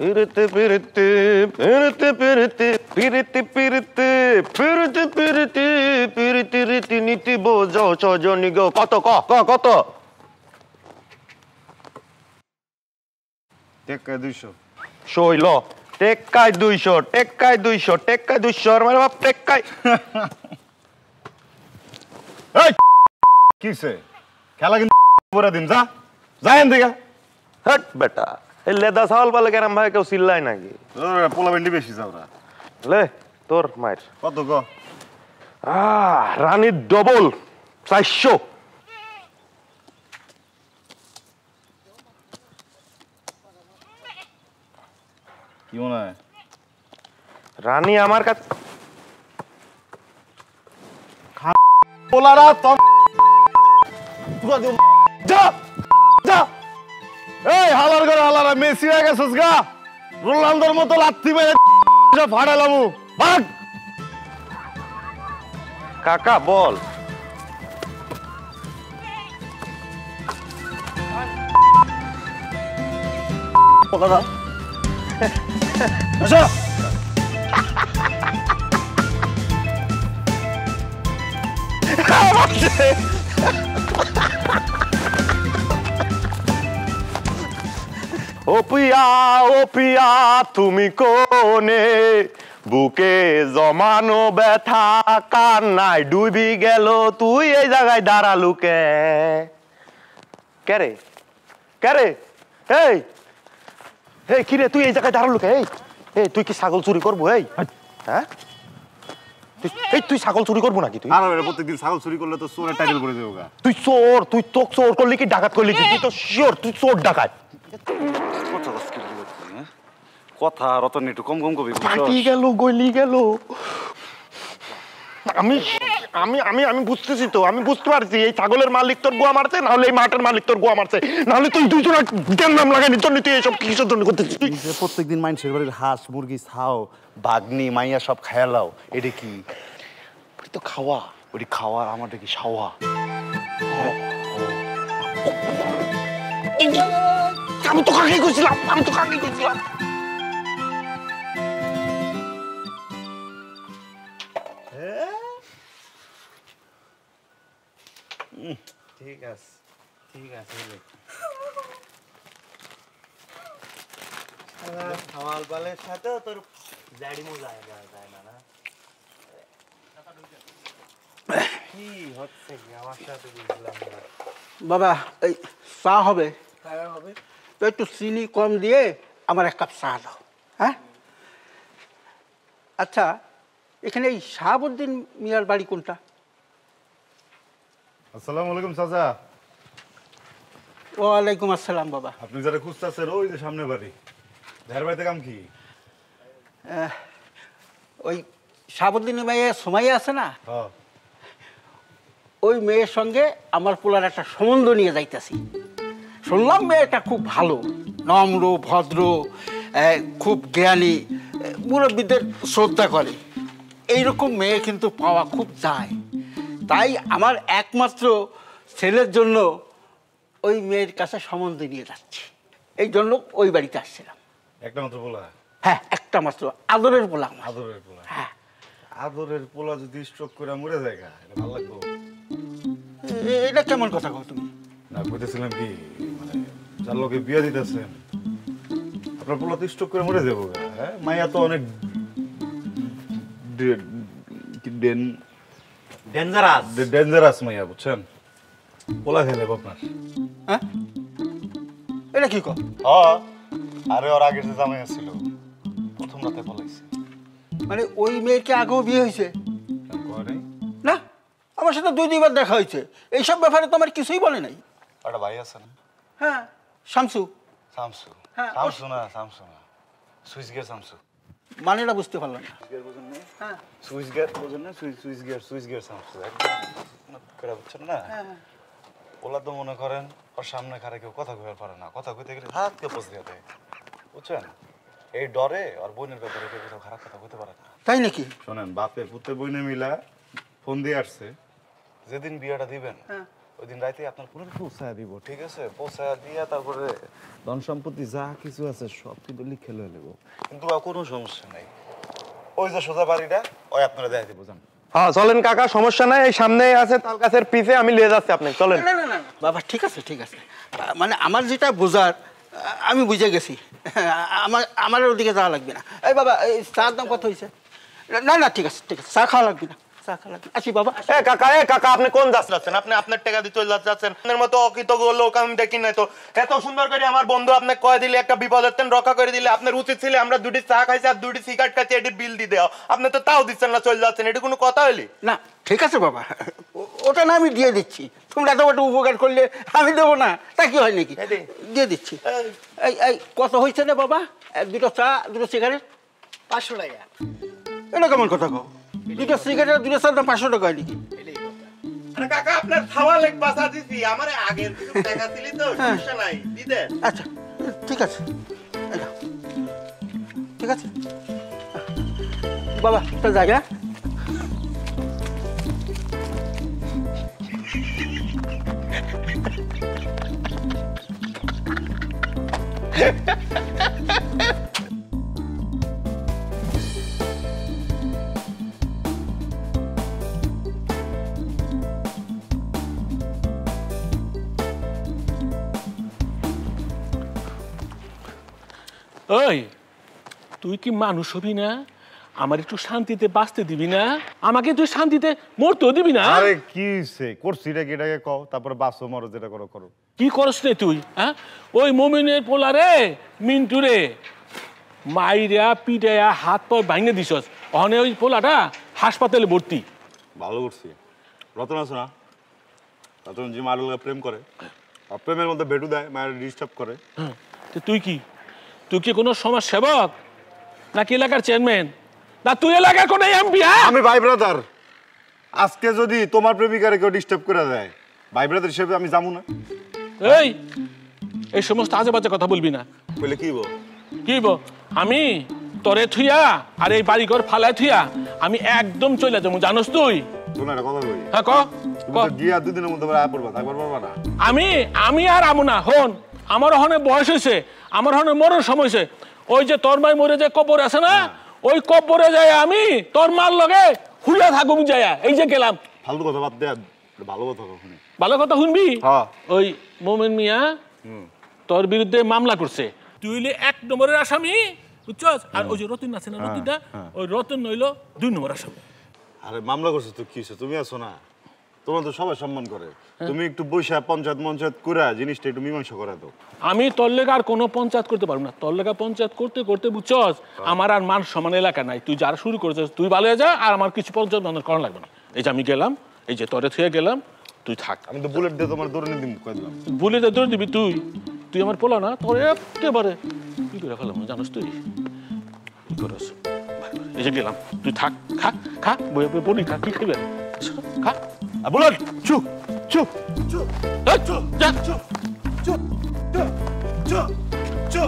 Pirit ले 10 साल वाले कह रहा भाई क्यों सिल्ला ही ना की तोर पोला बंडी बेशी सावरा ले तोर मार कत गो आ रानी डबल 400 क्यों ना रानी আমার কাছে খা পোলারা তো পুরো দে যা যা Hey, halar kar halar, Messi hai ka susga? Ronaldo mo to latti mein ja phada lamu. Bag. Kaka ball. Pokada. Acha. O piya, tumi kone, buke zomano betha kanai dubi gelo, tu ei jagay daralu ke. Kere, kere, hey, hey, kire tu ei jagay daralu ke, hey, hey, tu ki shagol churi korbo, hey, ha? Hey, tu shagol churi korbo na ki tu? Na na, protek din shagol churi korle to sore title kore deboga. Tu tok sore korle ki dakat korle ki, tu to sure, tu sore dakat. What are those kids? What are rotten into Congo? Partigalo, Goligalo. I mean, Bustisito, I mean, Bustarzi, Tagoler Malictor Guamarte, now lay Martin Malictor Guamarte. Now let you do not damn like an eternity of Kisha to go to the first thing in mind. Several has Murgis How, Bagni, Maya Shop, Hello, Ediki, Pritokawa, Udikawa, Amatiki Shawa. I'm too hungry to sleep. Take us. Hamal bale chhato tor daddy mo jayega na. He hot se gawa chhato bujlam. Baba, ei sa hobe. Kya hobe? To silly come the America Sado. Eh? Atta, you can eat Shabudin Mir Balikunta. Assalamualaikum Saza. Walaikum Assalam Baba. After the Kusta Sero is a Shamnabari. There by the Gamki. Oi Shabudin Maya Sumaya Sana. Oi May Songe, Amarpula at a Shonduni as I see. শুনলাম মেয়েটা খুব ভালো নম্র ভদ্র খুব জ্ঞানী মুরব্বিদের শ্রদ্ধা করে এই রকম মেয়ে কিন্তু পাওয়া খুব যায় তাই আমার একমাত্র ছেলের জন্য ওই মেয়ের কাছে সম্বন্ধ নিয়ে যাচ্ছি এই জন্য ওই বাড়িতে আসছিলাম একটা মাত্র পোলা হ্যাঁ একটা মাত্র আদরের পোলা হ্যাঁ আদরের পোলা যদি স্ট্রোক করে মরে যায় এটা ভালো লাগবে এটা কেমন কথা কও তুমি না বুঝতেছিলাম কি চার লোকে বিয়ে দিতেছেন আপনার পোলা তো স্টক করে মরে যাবো হ্যাঁ মাইয়া তো অনেক ডেঞ্জারাস মাইয়া বুঝছেন পোলা খেলে আপনার হ্যাঁ এটা কি কর আরে ওর আগের যে জামাই ছিল প্রথম রাতে পলাইছে মানে ওই মেয়েকে আগেও বিয়ে হয়েছে না আমার সাথে দুইবার দেখা হয়েছে এইসব ব্যাপারে তো আমার কিছুই বলে নাই ওটা ভাই আছে না হ্যাঁ শামসু হ্যাঁ শামসু না সুইচ গিয়ার শামসু মানেটা বুঝতে পারলাম না গিয়ার বুঝুন না হ্যাঁ সুইচ গিয়ার শামসু একদম করে বুঝছেন না হ্যাঁ ওলা তো মনে করেন ওর সামনে কারে কেউ কথা কইতে পারে না কথা কইতে গেলে হাতকে পচে যেতে বুঝছেন এই ডরে আর বোনের ব্যাপারে কিছু খারাপ কথা কইতে পারে না তাই নাকি শুনেন বাপে পুত্রে বইনে মিলা ফোন দিয়ে আসছে যেদিন বিয়াটা দিবেন ওই দিন রাতেই আপনার পুরো পৌঁছায় দিব, ঠিক আছে? পৌঁছায় দিয়া তারপরে ধন সম্পত্তি যা কিছু আছে সব কিন্তু লিখে লয়ে নেব, কিন্তু কোনো সমস্যা নাই। ওই যে সোজা বাড়িটা ওই আপনারা দেখাই দেবো, জান। হ্যাঁ চলেন কাকা, সমস্যা নাই, এই সামনেই আছে তাল গাছের পিছে, আমি নিয়ে যাচ্ছি আপনি চলেন। না না না বাবা, ঠিক আছে ঠিক আছে, মানে আমার যেটা বোঝার আমি বুঝে গেছি, আমার ওদিকে যাওয়া লাগবে না। এই বাবা এই চার দাম কত হয়েছে? না না ঠিক আছে ঠিক আছে, চা খাওয়া লাগবে না, চা খাওয়া লাগবে। আসি বাবা। হ্যাঁ কাকা, এ কাকা আপনি কোন দাস যাচ্ছেন? আপনি আপনার টাকা দিয়ে চলে যাচ্ছেন, আপনার মতো অকৃতজ্ঞ লোক আমি দেখি নাই তো। এত সুন্দর করে আমার বন্ধু আপনাকে কয়ে দিলে একটা বিপদ হতেন রক্ষা করে দিলে, আপনার উচিত ছিল আমরা দুটি চা খাইছি আর দুটি সিগারেট খাইছি এটি বিল দিয়ে দেওয়া, আপনি তো তাও দিচ্ছেন না, চলে যাচ্ছেন, এটা কোনো কথা হইলি? না ঠিক আছে বাবা, ওটা না আমি দিয়ে দিচ্ছি, তোমরা তো ওটা উপকার করলে আমি দেবো না তা কি হয় নাকি, দিয়ে দিচ্ছি। এই এই কত হয়েছে না বাবা? দুটো চা দুটো সিগারেট 500 টাকা। এটা কেমন কথা গো, দুটো সিগারেট দুটো চা দাম 500 টাকা নাকি? কাকা আপনার খাওয়া লেগ বাসা দিছি, আমার আগে কিছু টাকা দিলি তো সমস্যা নাই, দি দে। আচ্ছা ঠিক আছে ঠিক আছে বাবা, তোর জায়গা ওই তুই কি মানুষ হবি না? আমার একটু শান্তিতে বাঁচতে দিবি না? আমাকে তুই শান্তিতে মরতেও দিবি না? আরে কি সে করছি রে, এটাকে কও তারপরে বাঁচো মরো যেটা করো করো। কি করছ রে তুই? হ্যাঁ ওই মুমিনের পোলা রে, মিন্টু রে, মাইরা পিটাইয়া হাত পা ভাঙে দিছস, অনে ওই পোলাটা হাসপাতালে ভর্তি। ভালো করছি। রতন আছে না, রতন যে মায়ের লোকে প্রেম করে, প্রেমের মধ্যে বেটু দেয়, মায়ের ডিস্টার্ব করে। তুই কি, তুই কি কোনো সমাজ সেবক নাকি এলাকার চেয়ারম্যান? না তুই এলাকার কোনো এমপি? আমি ভাই ব্রাদার, আজকে যদি তোমার প্রেমিকারে কেউ ডিস্টার্ব করে দেয়, ভাই ব্রাদার হিসেবে আমি যাবো না। এই এই সমস্ত আজেবাজে কথা বলবি না, বলে কি বল কি বল, আমি তরে থুইয়া আর এই বাড়ি ঘর ফালায় থুইয়া আমি একদম চলে যাবো, জানোস তুই? শোনা একটা কথা বলি। হ্যাঁ কও। গিয়া দুদিনের মধ্যে আয়া পড়বা, তারপর পড়বা না। আমি আর আমু না হন, আমার ওখানে বয়স হয়েছে, আমার ওখানে মরণ সময় হয়েছে। ওই যে তোর মাই মরে যে কবর আছে না, ওই কবরে যাই আমি তোর মার লগে হুলা থাকুম যায়া। এই যে গেলাম, ফালতু কথা বাদ দে, ভালো কথা শুনি। ভালো কথা শুনবি? হ্যাঁ। ওই মোমেন মিয়া তোর বিরুদ্ধে মামলা করছে, তুই হইলে 1 নম্বরের আসামি, বুঝছস? আর ওই যে রতন আছে না, রতনটা, ওই রতন হইলো 2 নম্বর আসামি। আরে মামলা করছে তো কিসে, তুমি আছো না, তোমার তো সবাই সম্মান করে, তুমি একটু বৈশা পঞ্চায়েত মঞ্চায়েত করে জিনিসটা একটু মীমাংসা করে দাও। আমি তোর লেগে আর কোনো পঞ্চায়েত করতে পারবো না, তোর লেগে পঞ্চায়েত করতে করতে বুঝছস আমার আর মান সম্মান এলাকা নাই। তুই যারা শুরু করেছিস তুই ভালো হয়ে যা, আর আমার কিছু পঞ্চায়েত বন্ধ করা লাগবে না। এই যে আমি গেলাম, এই যে তোরে থুয়ে গেলাম, তুই থাক। আমি তো বুলেট দিয়ে তোমার দৌড়ে দিন করে দিলাম। বুলেট দিয়ে দৌড়ে দিবি তুই? তুই আমার পোলা না, তোর একেবারে কি করে ফেলাম জানোস তুই? কি করস? এই যে গেলাম, তুই থাক, খা খা বই বলি, খা কি খাবে, খা। বুলেট চু চু চু চু চু চু চু চু।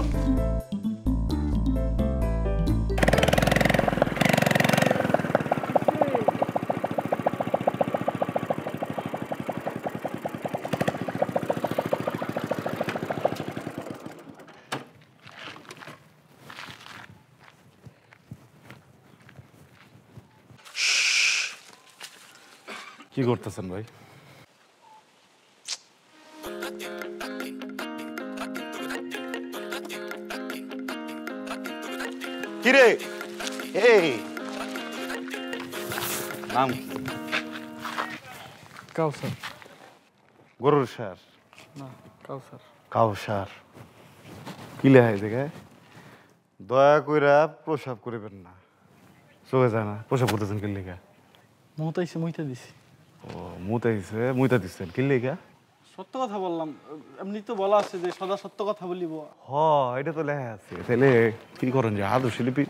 কি করতেছেন ভাই? কিরে নাম কি? কাউসার। গরুর সার না, কাউসার। কাউসার কি লেখায় দেখে? দয়া কইরা প্রসাব করিবেন না, চোখে যায় না। প্রসাব করতেছেন কি লেখা? মুতাইছে, মুইতা দিছি। মুইতা দিচ্ছেন কি লেখা? সত্য কথা বললাম, এমনি তো বলা আছে যে সদা সত্য কথা বলিব। হ্যাঁ এটা তো লেখা আছে, তাহলে কি করেন যে আদর্শ লিপি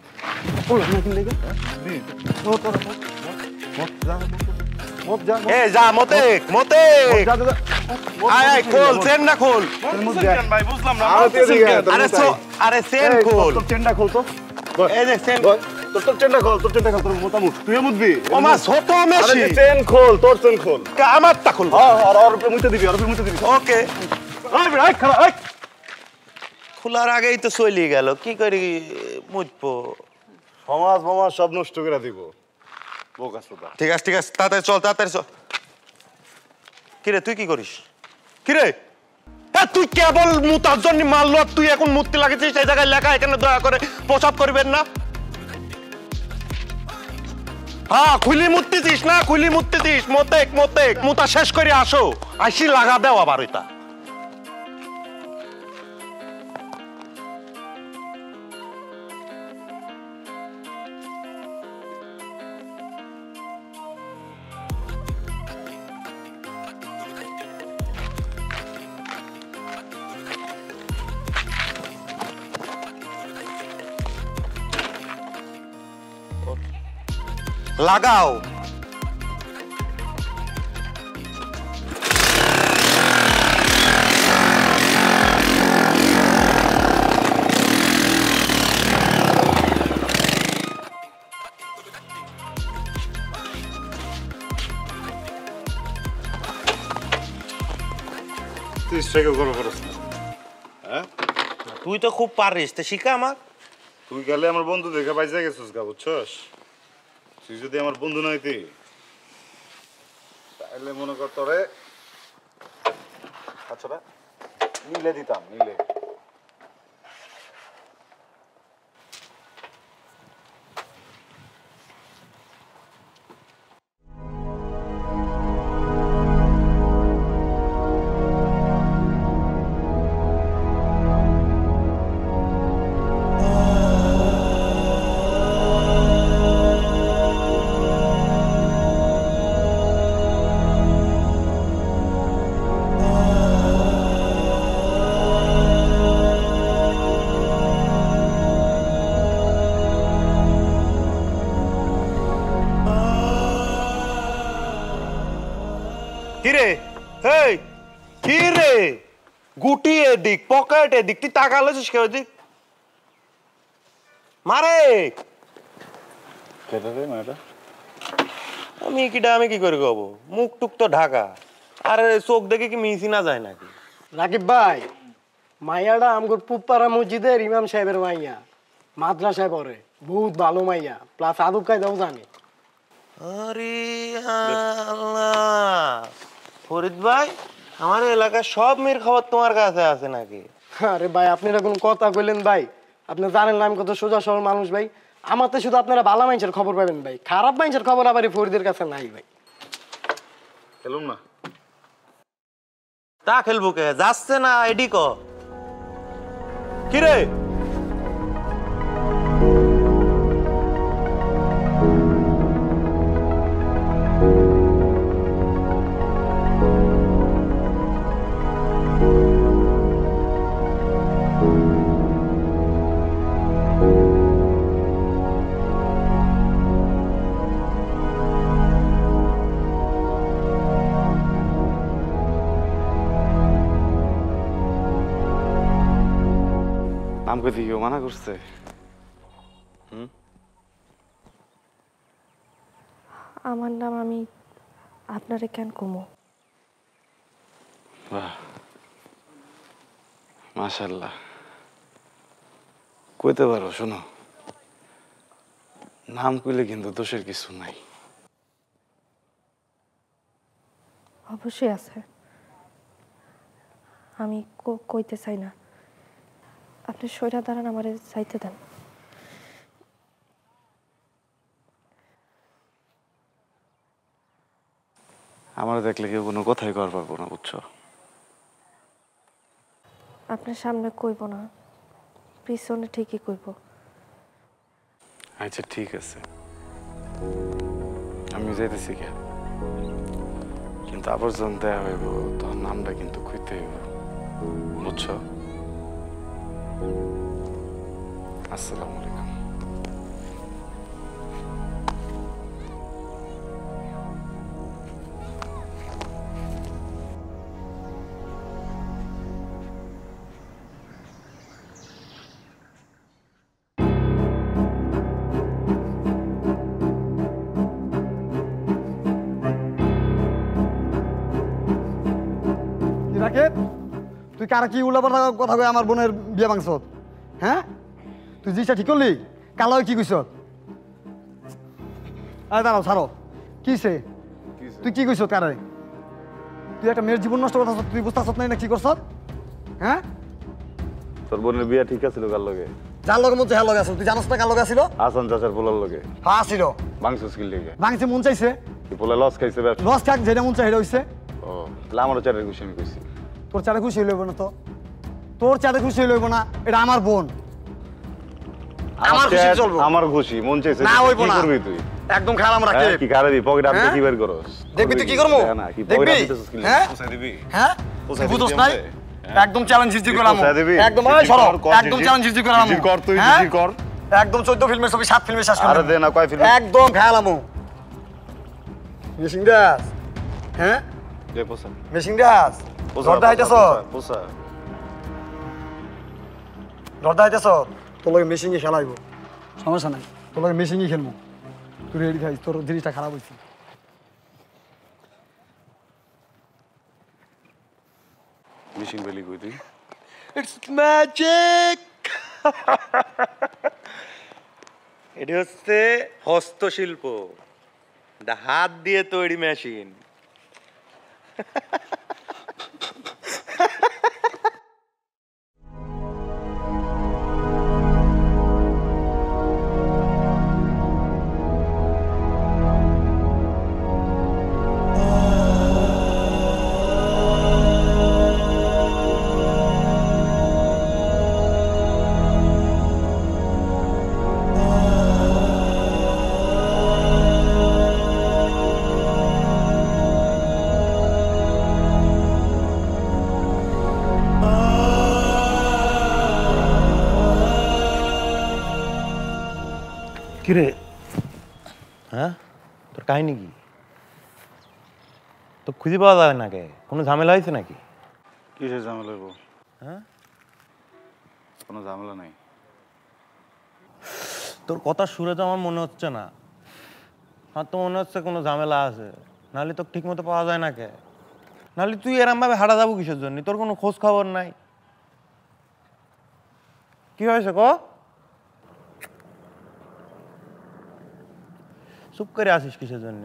বুঝলাম না। তোর চেনটা খোল, তোর চেনটা খোল, তোর মোতামু তুই মুতবি। আমার ছোট মেশি আরে চেন খোল, তোর চেন খোল, আমারটা খোল। হ্যাঁ আর আর উপরে মুতে দিবি, আর উপরে মুতে দিবি। ওকে আই বেড়া খোলা, আই খোলার আগেই তো চলে গেল, কি করে মুতবো? সমাজ মামা সব নষ্ট করে দিব। বোকা সোদা। ঠিক আছে ঠিক আছে, তাড়াতাড়ি চল, তাড়াতাড়ি চল। কি রে তুই কি করিস? কি রে তুই কেবল মুতার জন্য মারলো, তুই এখন মুততে লাগেছিস সেই জায়গায় লেখা এখানে দয়া করে প্রসাব করবেন না। হ্যাঁ খুলি মুততেছিস না, খুলি মুততেছিস, মোতেক মোতেক মুতা শেষ করে আসো, আসি লাগা দেও আবার ওইটা। লাগাও তুই তো খুব পারিস, তো শিখা আমার। তুই গেলে আমার বন্ধু দেখে বাইজা গেছিস গা, বুঝছস? তুই যদি আমার বন্ধু নইতি তাহলে মনে কর তোরে আচ্ছাটা নিলে দিতাম, নিলে। মাদ্রাসায় পড়ে, বহুত ভালো মাইয়া, প্লাস আদব কায়দাও জানে। আরে আল্লাহ ফরিদ ভাই, আমার এলাকার সব মেয়ের খবর তোমার কাছে আছে নাকি? আরে ভাই আপনারা কোন কথা কইলেন ভাই, আপনি জানেন না আমি কত সোজা সরল মানুষ ভাই। আমার তো শুধু আপনারা ভালো মানুষের খবর পাবেন ভাই, খারাপ মানুষের খবর আবার ফরিদের কাছে নাই ভাই। খেলুম না? তা খেলবো কে, যাচ্ছে না এডি ক। কি রে মানা করছে? আমার নাম আমি আপনারে কেন কমো। বাহ মাশাআল্লাহ, কইতে পারো? শোনো, নাম কইলে কিন্তু দোষের কিছু নাই। অবশ্যই আছে, আমি কইতে চাই না। আপনি সৈরা দাঁড়ান, আমার চাইতে দেন। আমার দেখলে কেউ কোনো কথাই কর পারবো না, বুঝছো? আপনার সামনে কইব না, পিছনে ঠিকই কইব। আচ্ছা ঠিক আছে, আমি যাইতেছি কে, কিন্তু আবার যখন দেয়া হইব তখন নামটা কিন্তু কইতে হইব, বুঝছো? আসসালামু আলাইকুম। তুই কারা কি উল্লাপার কথা কয়ে আমার বোনের বিয়ে ভাঙছ? হ্যাঁ তুই জিনিসটা ঠিক করলি? কালো কি কইস? আরে দাঁড়াও ছাড়ো, কিসে তুই কি কইস? কারে তুই একটা মেয়ের জীবন নষ্ট করতাস? তুই বুঝতাস নাই না কি করছ? হ্যাঁ তোর বোনের বিয়ে ঠিক আছিল কার লগে? যার লগে মন চাই হ্যাঁ লগে আসল। তুই জানোস না কার লগে আসিল? হাসান চাচার পোলার লগে। হ্যাঁ আসিল। ভাঙছিস কি লগে? ভাঙছি মন চাইছে। তুই পোলা লস খাইছে? লস খাক যেটা মন চাই সেটা হইছে। ও তাহলে আমারও চারের খুশি আমি কইছি। তোর চারে খুশি হইল না তো? তোর চারে খুশি হইল না, এটা আমার বোন, আমার খুশি চলবো। আমার খুশি মন চাইছে না হইব না। করবি তুই একদম খারাপ রাখে কি করে দি? পকেট আপনি কি বের করস? দেখবি তুই কি করমু? না কি পকেট আপনি তো স্কিল পৌঁছে দিবি। হ্যাঁ পৌঁছে দিবি। বুঝছ না একদম চ্যালেঞ্জ ইজি করলাম। একদম আয় সরো। একদম চ্যালেঞ্জ ইজি করলাম। ইজি কর তুই, ইজি কর। একদম 14 ফিল্মের ছবি 7 ফিল্মে শেষ করলাম। আরে দে না কয় ফিল্ম? একদম খালামু। মেশিং দাস। হ্যাঁ দে পৌঁছে। মেশিং দাস। দরজা আইতাছ? পৌঁছে। দরজা আইতাছ? তোর লগে মেশিং এ খেলাইবো। সমস্যা নাই। তোর লগে মেশিং এ খেলমু। তুই রেডি থাক, তোর জিনিসটা খারাপ হইছে। Missing really good. It's magic. It is the Hostoshilpo, the hard day toy machine. কিরে হ্যাঁ তোর কাহিনী কি? তো খুঁজে পাওয়া যাবে না কে? কোনো ঝামেলা হয়েছে নাকি? কিসের ঝামেলা হইব? হ্যাঁ কোনো ঝামেলা নাই। তোর কথা শুনে তো আমার মনে হচ্ছে না। আমার তো মনে হচ্ছে কোনো ঝামেলা আছে, নাহলে তোকে ঠিক মতো পাওয়া যায় না কে? নাহলে তুই এরমভাবে হারা যাবো কিসের জন্য? তোর কোনো খোঁজ খবর নাই? কি হয়েছে ক? চুপ করে আসিস কিসের জন্য?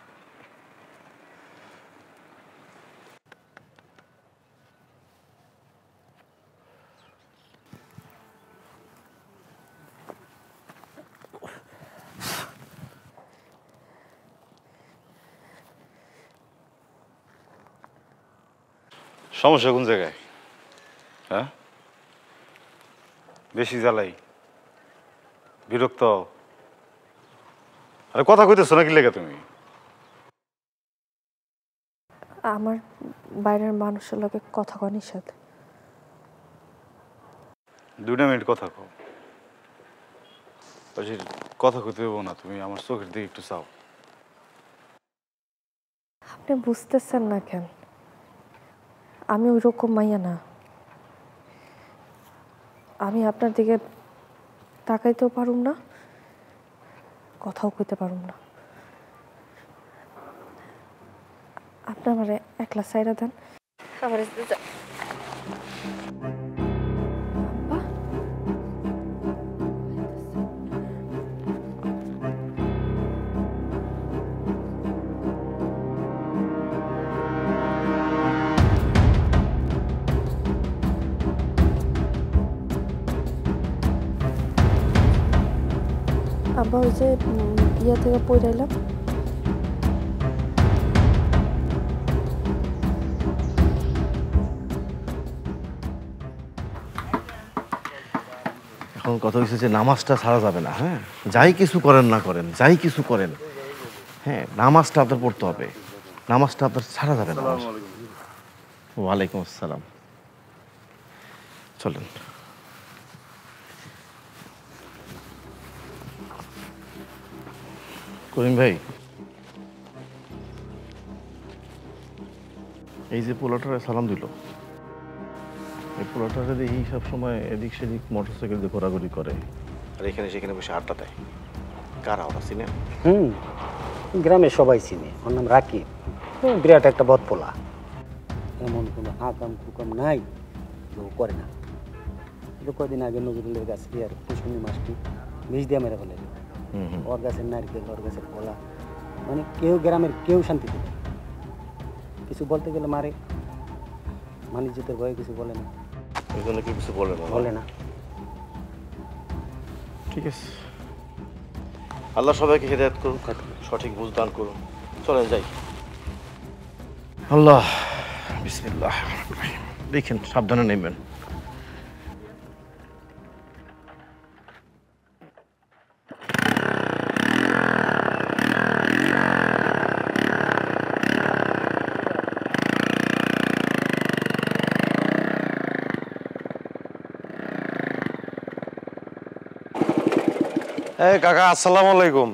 সমস্যা কোন জায়গায়? হ্যাঁ বেশি জ্বালাই, বিরক্ত। আরে কথা কইতেছো না কি লেগে তুমি? আমার বাইরের মানুষের লগে কথা কয় নিষেধ। দুইটা মিনিট কথা কও, কথা কইতে দেবো না। তুমি আমার চোখের দিকে একটু চাও। আপনি বুঝতেছেন না কেন? আমি ওই রকম মাইয়া না। আমি আপনার দিকে তাকাইতেও পারুম না, কথাও কইতে পারুম না। আপনি আমার একলা সাইরা দেন। আব্বা ওই যে ইয়া থেকে পড়াইলাম। এখন কথা হয়েছে যে নামাজটা ছাড়া যাবে না। হ্যাঁ যাই কিছু করেন না করেন, যাই কিছু করেন, হ্যাঁ নামাজটা আপনার পড়তে হবে, নামাজটা আপনার ছাড়া যাবে না। ওয়ালাইকুম আসসালাম। চলেন। করিম ভাই, এই যে পোলাটারে সালাম দিল, এই পোলাটারে দেখি সব সময় এদিক সেদিক মোটরসাইকেল দিয়ে ঘোরাঘুরি করে আর এখানে সেখানে বসে আড্ডা দেয়। কারা ওরা চিনে? গ্রামে সবাই চিনে, ওর নাম রাকিব। বিরাট একটা বদপোলা, এমন কোনো আকাম কুকাম নাই যে ও করে না। কদিন আগে নজরুলের গাছ কি আর কুসুমি মাছটি বিষ দিয়ে মেরে ফেলে, ওর গাছের নারকেল ওর গাছের কলা, মানে কেউ গ্রামের কেউ শান্তি দেবে। কিছু বলতে গেলে মারে, মানুষ জুতের ভয়ে কিছু বলে না, কিছু বলে না। ঠিক আছে, আল্লাহ সবাইকে হেদায়েত করুন, সঠিক বুঝ দান করুন। চলেন যাই। আল্লাহ বিসমিল্লাহ। দেখেন সাবধানে নেবেন। এই কাকা আসসালামু আলাইকুম।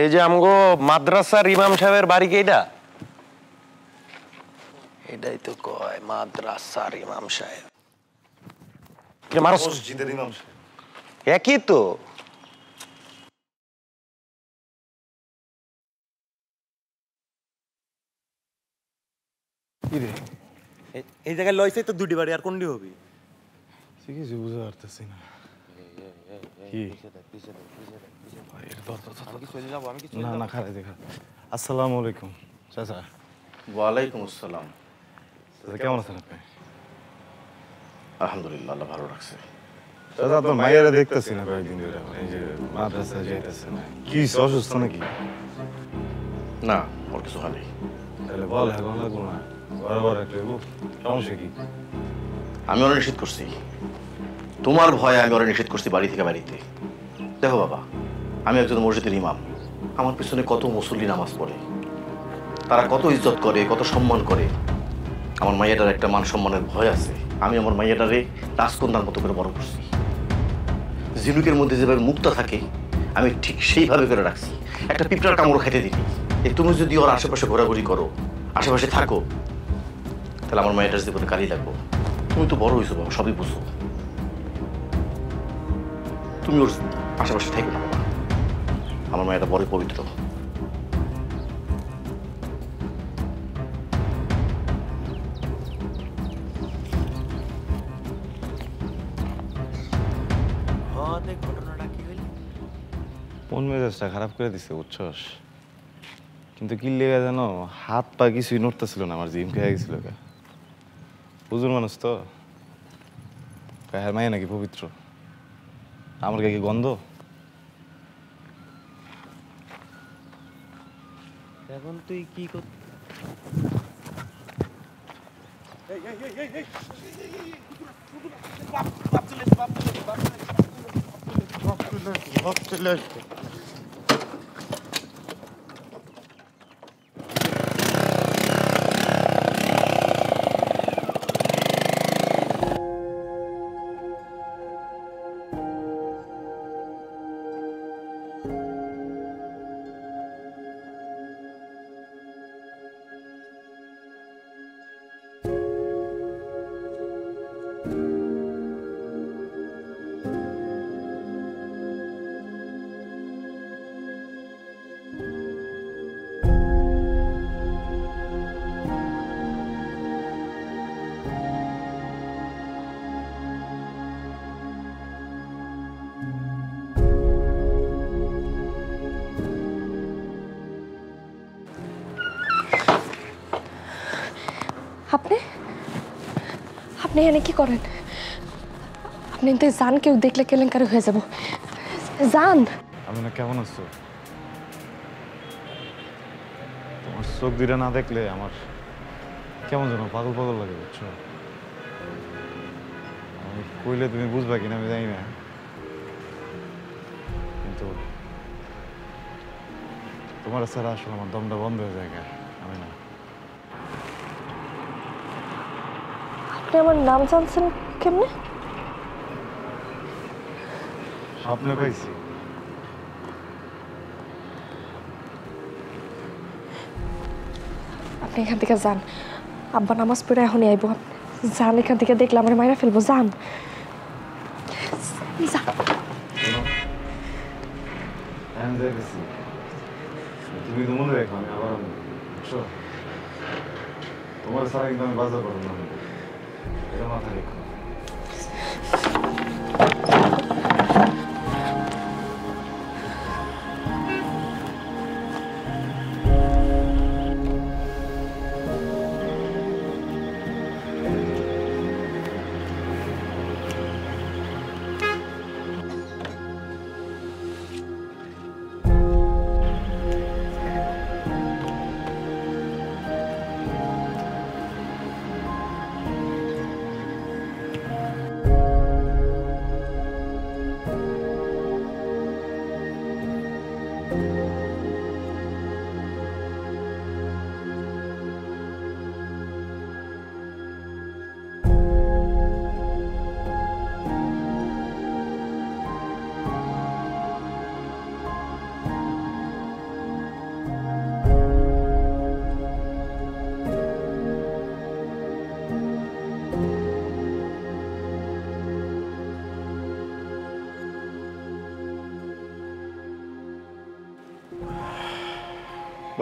এই যে আমগো মাদ্রাসার ইমাম সাহেবের বাড়ি কি এটা? এটাই তো কয় মাদ্রাসার ইমাম সাহেব। কে মারস মসজিদের ইমাম সাহেব একই তো। ইরে এই জায়গায় লইছে তো দুটি বাড়ি, আর কোন দি হবে কিছু বুঝা পারতেছি না। আমি অনেক নিষেধ করছি, তোমার ভয়ে আমি ওরা নিষেধ করছি বাড়ি থেকে বাড়িতে। দেখো বাবা, আমি একজন মসজিদের ইমাম, আমার পিছনে কত মুসল্লি নামাজ পড়ে, তারা কত ইজ্জত করে, কত সম্মান করে। আমার মাইয়াটার একটা মান সম্মানের ভয় আছে। আমি আমার মাইয়াটারে রাজকন্যার মতো করে বড় করছি। ঝিনুকের মধ্যে যেভাবে মুক্তা থাকে আমি ঠিক সেইভাবে করে রাখছি। একটা পিঁপড়ার কামড় খেতে দিই। তুমি যদি ওর আশেপাশে ঘোরাঘুরি করো, আশেপাশে থাকো, তাহলে আমার মাইয়াটার জীবনে গালি লাগবো। তুমি তো বড় হয়েছো বাবা, সবই বুঝো। তুমি ওর আশেপাশে থাকো না বাবা, আমার মায়েরা বড় পবিত্র। মন মেজাজটা খারাপ করে দিচ্ছে উচ্ছ্বাস, কিন্তু কি লেগে জানো হাত পা কিছুই নড়তেছিল না। আমার জিম খেয়ে গেছিল, বুঝুন মানুষ তো মায়ের নাকি পবিত্র। আমার গায়ে কি গন্ধ? এখন তুই কি করছিস? আপনি এখানে কি করেন? আপনি তো জান কেউ দেখলে কেলেঙ্কারি হয়ে যাব। জান আমি না, কেমন আছো? তোমার চোখ দুইটা না দেখলে আমার কেমন যেন পাগল পাগল লাগে, বুঝছো? আমি কইলে তুমি বুঝবা কিনা আমি জানি না, কিন্তু তোমার ছাড়া আসলে আমার দমটা বন্ধ হয়ে যায়। আমি না, আমার নাম জানছেন কেমনে? স্বপ্নে পাইছি। আপনি এখান থেকে যান, আব্বা নামাজ পড়ে এখনই আইব। আপনি যান এখান থেকে, দেখলাম আমার মায়েরা ফেলবো, যান তোমার সারা একদম বাজার করো না, এটা মাথা রেখো।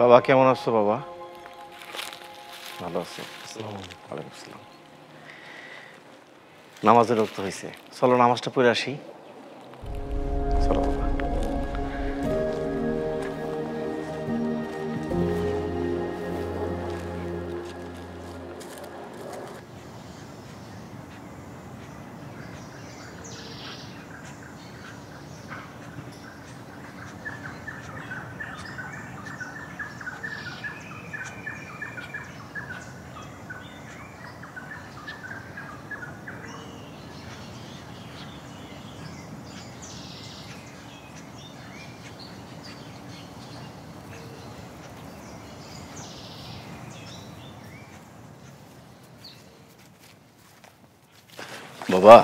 বাবা কেমন আছো? বাবা ভালো আছো? ওয়ালাইকুম আসসালাম। নামাজের রক্ত হয়েছে, চলো নামাজটা পড়ে আসি। চলো বাবা। বাবা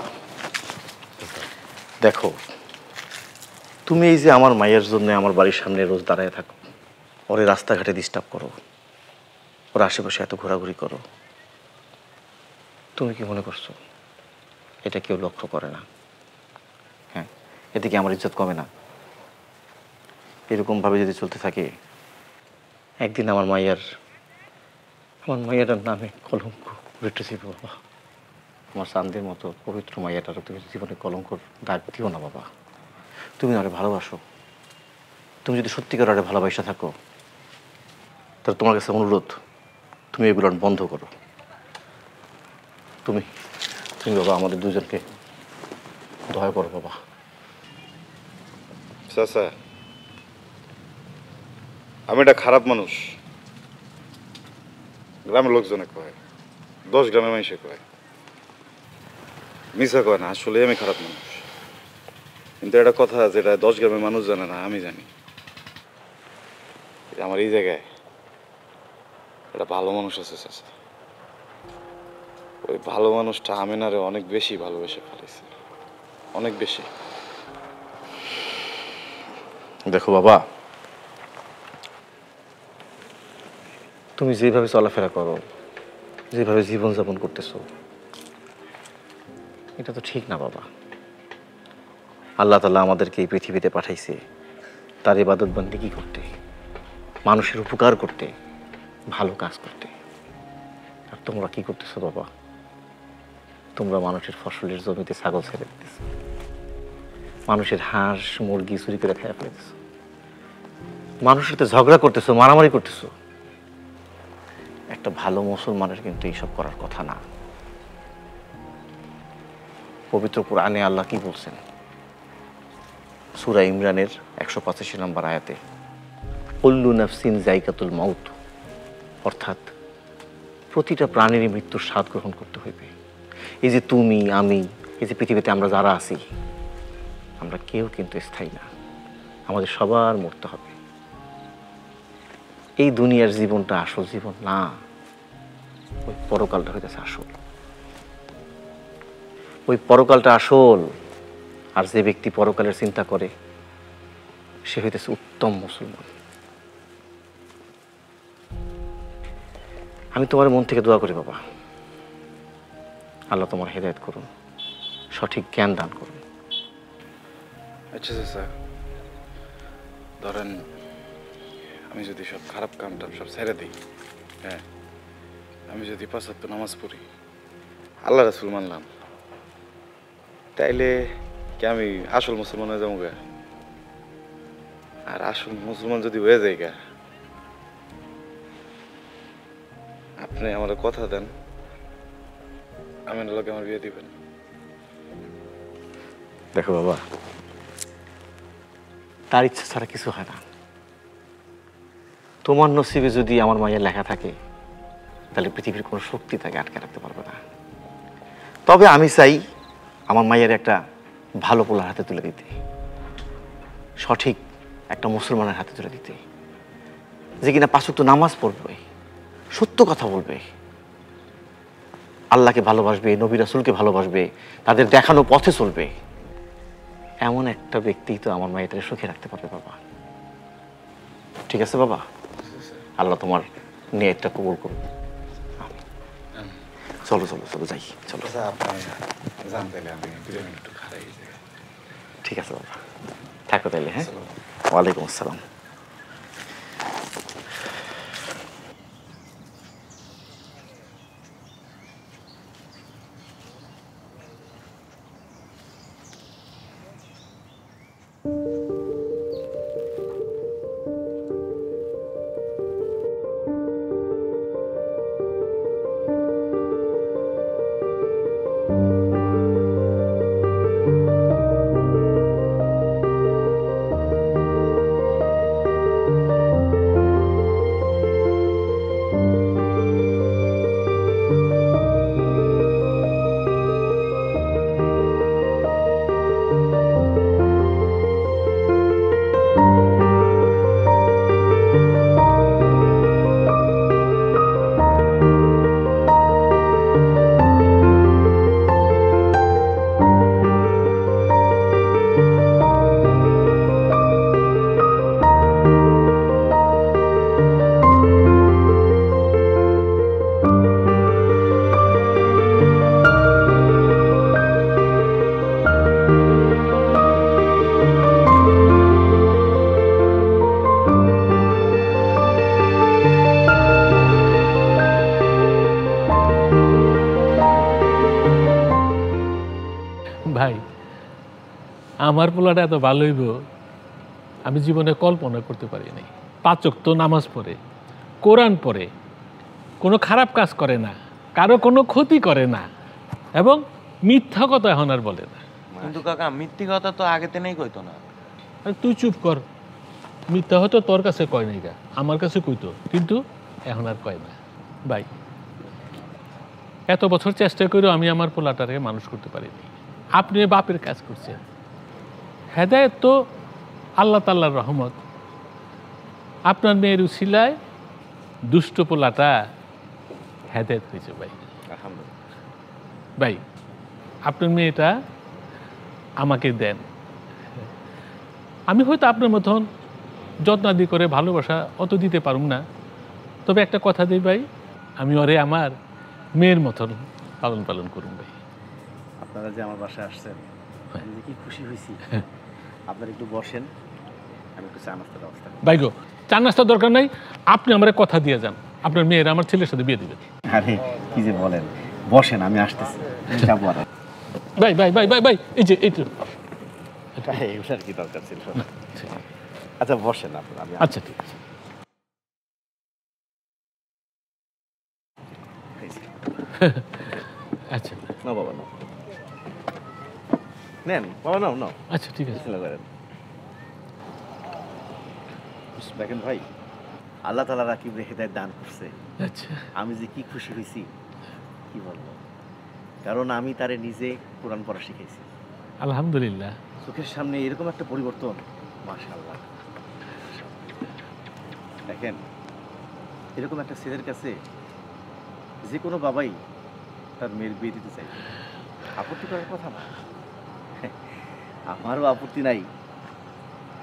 দেখো, তুমি এই যে আমার মায়ের জন্য আমার বাড়ির সামনে রোজ দাঁড়ায় থাকো, ওরে রাস্তাঘাটে ডিস্টার্ব করো, ওর আশেপাশে এত ঘোরাঘুরি করো, তুমি কি মনে করছো এটা কেউ লক্ষ্য করে না? হ্যাঁ, এতে কি আমার ইজ্জত কমে না? এরকমভাবে যদি চলতে থাকে একদিন আমার মায়ের নামে কলঙ্ক উঠেছে। বাবা আমার শান্তির মতো পবিত্র মাইয়াটার তুমি জীবনে কলঙ্কর দাগ দিও না বাবা। তুমি আরে ভালোবাসো, তুমি যদি সত্যিকার আরে ভালোবাসা থাকো তাহলে তোমার কাছে অনুরোধ তুমি এগুলো বন্ধ করো। তুমি বাবা আমাদের দুজনকে দয়া করো বাবা। চাচা আমি একটা খারাপ মানুষ, গ্রামের লোকজনে কয়, 10 গ্রামের মানুষে কয়, মিছা কয় না, আসলে আমি খারাপ মানুষ। কিন্তু একটা কথা যেটা 10 গ্রামের মানুষ জানে না আমি জানি, আমার এই জায়গায় একটা ভালো মানুষ আছে চাচা। ওই ভালো মানুষটা আমিনারে অনেক বেশি ভালোবেসে ফেলেছে, অনেক বেশি। দেখো বাবা, তুমি যেভাবে চলাফেরা করো, যেভাবে জীবনযাপন করতেছো, এটা তো ঠিক না বাবা। আল্লাহ তাআলা আমাদেরকে এই পৃথিবীতে পাঠাইছে তার ইবাদত বান্দিগি করতে, মানুষের উপকার করতে, ভালো কাজ করতে। আর তোমরা কি করতেছো বাবা? তোমরা মানুষের ফসলের জমিতে ছাগল ছেড়ে দিতেছ, মানুষের হাঁস মুরগি চুরি করে খেয়ে ফেলতেছ, মানুষের সাথে ঝগড়া করতেছো, মারামারি করতেছো। একটা ভালো মুসলমানের কিন্তু এইসব করার কথা না। পবিত্র কোরআনে আল্লাহ কি বলছেন? সূরা ইমরানের 185 নম্বর আয়াতে, কুল্লু নাফসিন যায়কাতুল মাউত, অর্থাৎ প্রতিটা প্রাণীরই মৃত্যুর স্বাদ গ্রহণ করতে হইবে। এই যে তুমি আমি, এই যে পৃথিবীতে আমরা যারা আছি, আমরা কেউ কিন্তু স্থায়ী না, আমাদের সবার মরতে হবে। এই দুনিয়ার জীবনটা আসল জীবন না, ওই পরকালটা হইতেছে আসল, ওই পরকালটা আসল। আর যে ব্যক্তি পরকালের চিন্তা করে সে হইতেছে উত্তম মুসলমান। আমি তোমার মন থেকে দোয়া করি বাবা, আল্লাহ তোমার হেদায়েত করুন, সঠিক জ্ঞান দান করুন। আচ্ছা স্যার, ধরেন আমি যদি সব খারাপ কাম টাম সব ছেড়ে দিই, হ্যাঁ আমি যদি ৭৫ নামাজ পড়ি, আল্লাহ রাসুল মানলাম, তাইলে কি আমি আসল মুসলমান হয়ে যাবো গা? আর আসল মুসলমান যদি হয়ে যায় গা, আপনি আমার কথা দেন, আমি লোকে আমার বিয়ে দিবেন। দেখো বাবা, তার ইচ্ছা ছাড়া কিছু হয় না। তোমার নসিবে যদি আমার মায়ের লেখা থাকে, তাহলে পৃথিবীর কোনো শক্তি তাকে আটকে রাখতে পারবে না। তবে আমি চাই আমার মায়ের একটা ভালো পোলার হাতে তুলে দিতে, সঠিক একটা মুসলমানের হাতে তুলে দিতে, যে কিনা ৫ ওয়াক্ত নামাজ পড়বে, সত্য কথা বলবে, আল্লাহকে ভালোবাসবে, নবী রাসূলকে ভালোবাসবে, তাদের দেখানো পথে চলবে। এমন একটা ব্যক্তি তো আমার মায়ের তাকে সুখে রাখতে পারবে বাবা। ঠিক আছে বাবা, আল্লাহ তোমার নিয়তটা কবুল করুন। চলো চলো চলো যাই, চলো। ঠিক আছে বাবা, থাকো তাইলে। হ্যাঁ, ওয়ালাইকুম আসসালাম। আমার পোলাটা এত ভালো হইব আমি জীবনে কল্পনা করতে পারি নাই। ৫ ওয়াক্ত নামাজ পড়ে, কোরআন পড়ে, কোনো খারাপ কাজ করে না, কারো কোনো ক্ষতি করে না, এবং মিথ্যা কথা এখন আর বলে না। কিন্তু কাকা, মিথ্যা কথা তো আগেতে নাই কইতো না। তুই চুপ কর, মিথ্যা হয়তো তোর কাছে কয় নাই গা, আমার কাছে কইতো, কিন্তু এখন আর কয় না। ভাই, এত বছর চেষ্টা করেও আমি আমার পোলাটারে মানুষ করতে পারিনি। আপনি বাপের কাজ করছেন, হেদায়েত তো আল্লাহ তাআলার রহমত। আপনার মেয়ের উছিলায় দুষ্ট পোলাটা হেদায়েত হয়েছে ভাই, আলহামদুলিল্লাহ। ভাই, আপনার মেয়েটা আমাকে দেন, আমি হয়তো আপনার মতন যত্নাদি করে ভালোবাসা অত দিতে পারুম না, তবে একটা কথা দিই ভাই, আমি ওরে আমার মেয়ের মতন লালন পালন করুন ভাই। আপনারা যে আমার বাসায় আসছেন, কি খুশি হয়েছি। আপনারা একটু বসেন, আমি একটু চা নাস্তার ব্যবস্থা। ভাই গো, চা নাস্তার দরকার নাই, আপনি আমার কথা দিয়ে যান, আপনার মেয়েরা আমার ছেলের সাথে বিয়ে দিবেন। আরে কি যে বলেন, বসেন, আমি আসতেছি। ভাই ভাই ভাই ভাই ভাই, এই যে এই তো এটার কি দরকার ছিল। আচ্ছা বসেন আপনারা। আচ্ছা ঠিক আছে। আচ্ছা না বাবা, না নেন বাবা, নাও নাও। আচ্ছা ঠিক আছে, দেখেন ভাই, আল্লাহ তাআলা রাকিব হেদায়েত দান করছে। আচ্ছা, আমি যে কি খুশি হয়েছি কি বলবো, কারণ আমি তারে নিজে কোরআন পড়া শিখেছি। আলহামদুলিল্লাহ, চোখের সামনে এরকম একটা পরিবর্তন, মাশাআল্লাহ। দেখেন, এরকম একটা ছেলের কাছে যে কোনো বাবাই তার মেয়ের বিয়ে দিতে চাই, আপত্তি করার কথা না। আমারও আপত্তি নাই,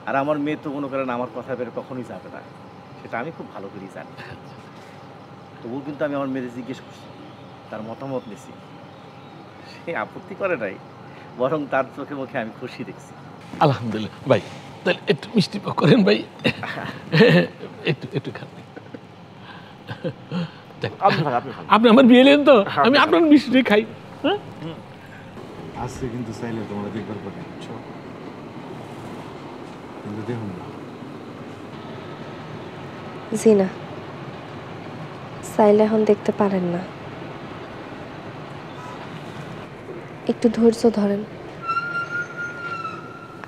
আর আমার মেয়ে তো মনে করেন আমার কথা বের কখনোই যাবে না, সেটা আমি খুব ভালো করেই জানি। তবুও কিন্তু আমি আমার মেয়েদের জিজ্ঞেস করছি, তার মতামত নিয়েছি, দেখে আপত্তি করে নাই, বরং তার চোখে মুখে আমি খুশি দেখছি। আলহামদুলিল্লাহ ভাই, তাহলে একটু মিষ্টি পাক করেন ভাই, একটু একটু খান। আপনি আমার বিয়ে এলেন তো, আমি আপনার মিষ্টি খাই। হ্যাঁ আজকে কিন্তু চাইলে তোমরা দেখবার পাবে, কিন্তু দেখুন না। জি না, চাইলে এখন দেখতে পারেন না, একটু ধৈর্য ধরেন।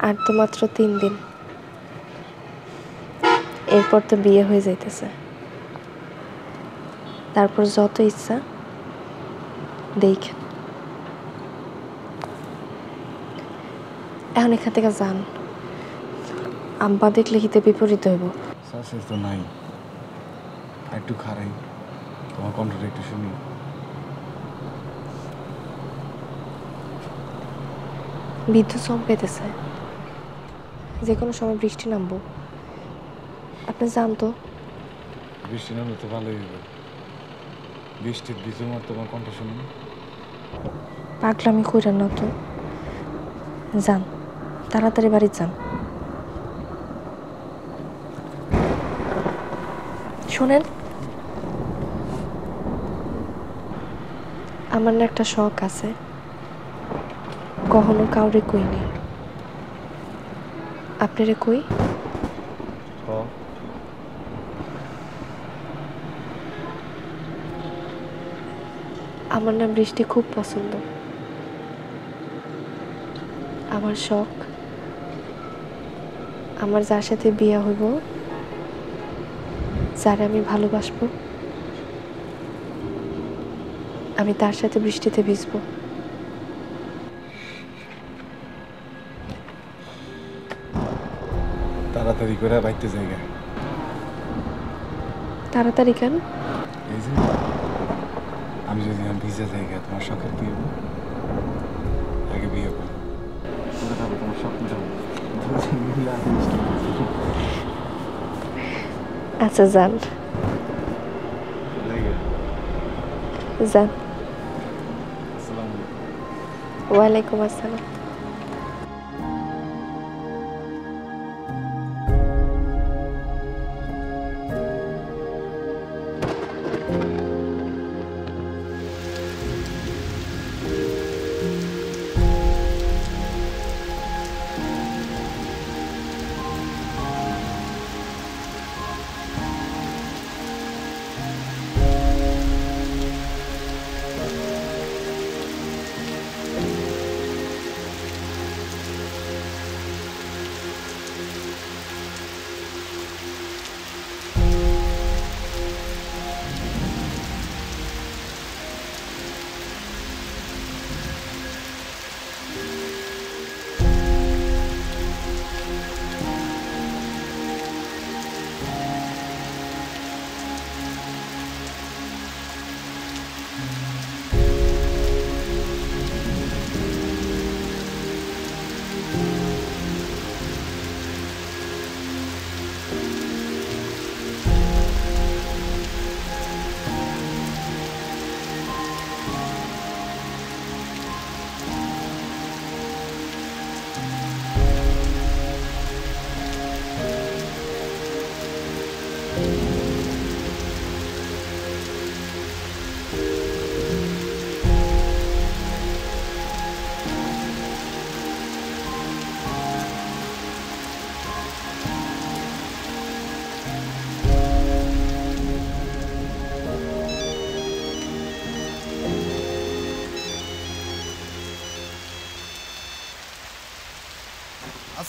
আর তো মাত্র 3 দিন, এরপর তো বিয়ে হয়ে যাইতেছে, তারপর যত ইচ্ছা দেখেন। এখন এখান থেকে যান, আব্বা দেখলে হিতে বিপরীত হইব। শাশুড়ি তো নাই, একটু খারাই তোমার কণ্ঠটা একটু শুনি। বিদ্যুৎ চমকাইতেছে, যে কোনো সময় বৃষ্টি নামবো। আপনি যান তো, বৃষ্টি নামলে তো ভালোই হইব। বৃষ্টির বিজুম আর তোমার কণ্ঠ শুনি, পাগলামি কইরা না তো। যান তাড়াতাড়ি বাড়ি যান। শোনেন, আমার না একটা শখ আছে, কখনো কাউরে কই নেই। আপনারে কই? আমার নাম বৃষ্টি, খুব পছন্দ। আমার শখ, আমার যার সাথে বিয়ে হইব, যারে আমি ভালোবাসবো, আমি তার সাথে বৃষ্টিতে ভিজবো। তাড়াতাড়ি করে বাইতে জায়গা। তাড়াতাড়ি কেন? আমি যদি ভিজে জায়গা তোমার শখের বিয়ে আগে বিয়ে করবো, তোমার স্বপ্ন। আচ্ছা যান যান। ওয়ালাইকুম আসসালাম।